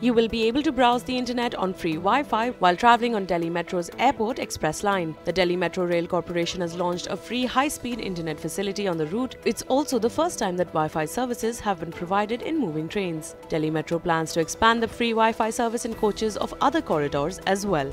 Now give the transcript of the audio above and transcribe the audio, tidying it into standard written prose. You will be able to browse the internet on free Wi-Fi while travelling on Delhi Metro's Airport Express Line. The Delhi Metro Rail Corporation has launched a free high-speed internet facility on the route. It's also the first time that Wi-Fi services have been provided in moving trains. Delhi Metro plans to expand the free Wi-Fi service in coaches of other corridors as well.